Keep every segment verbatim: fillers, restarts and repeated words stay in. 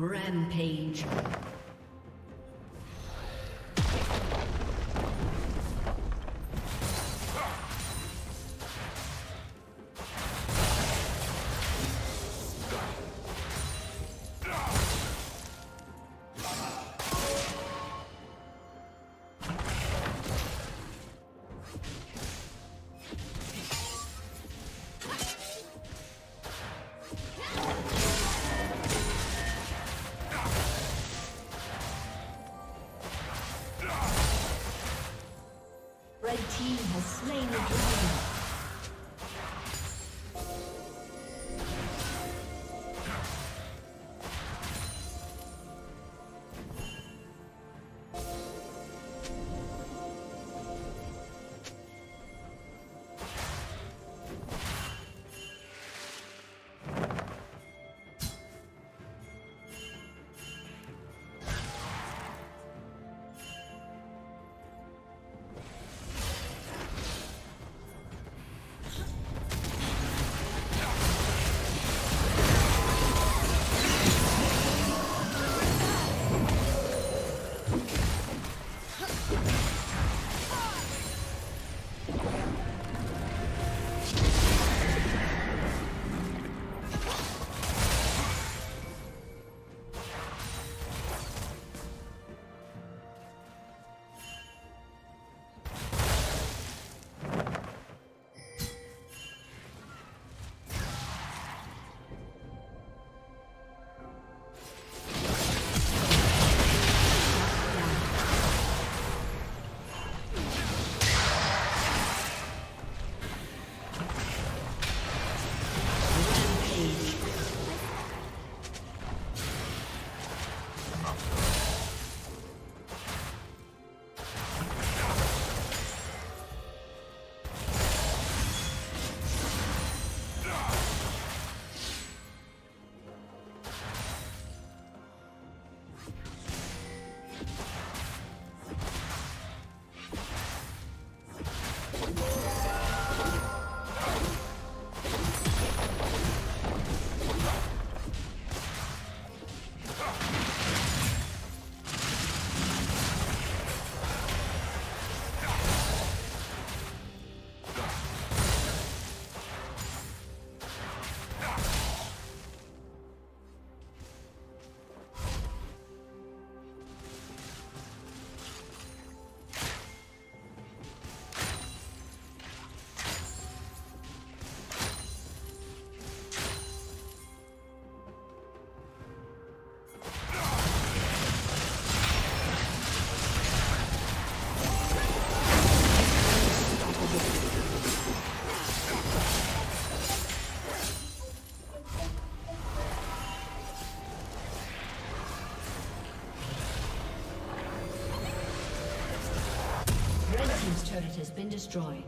Rampage. Turret has been destroyed.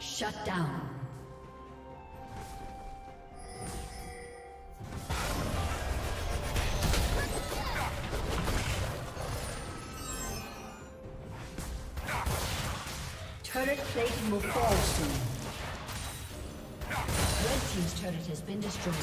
Shut down. Turret plating will fall soon. Red team's turret has been destroyed.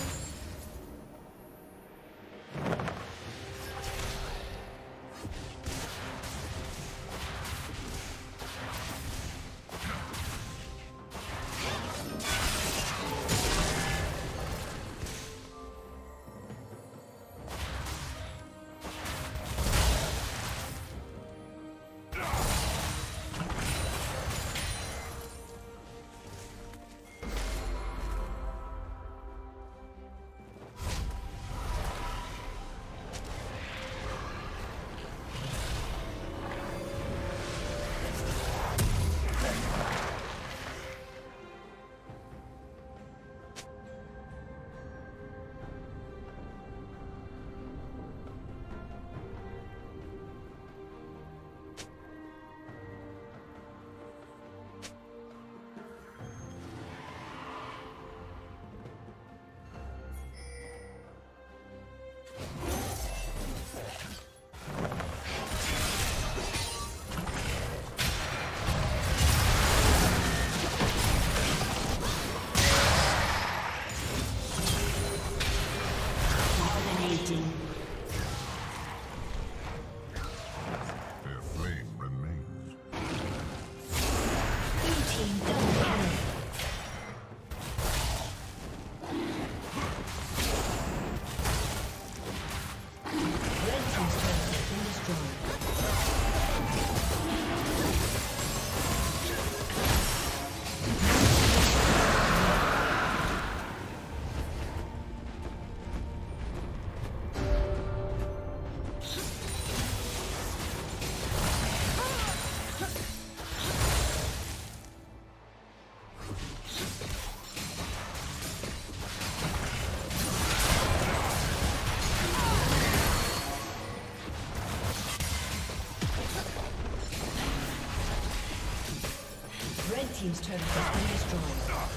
Team's turret has been destroyed.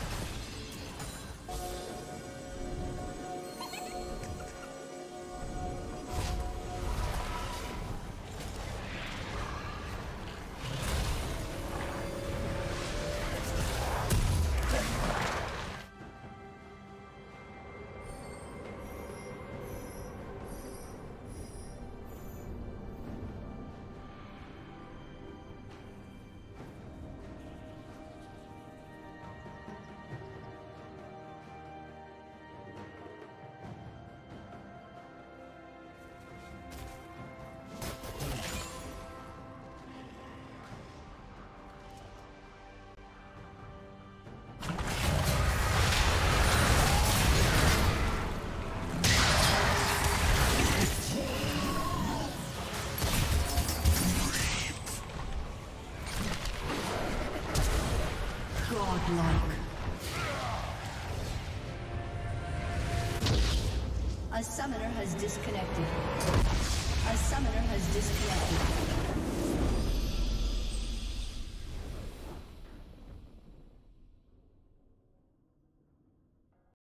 A summoner has disconnected. A summoner has disconnected.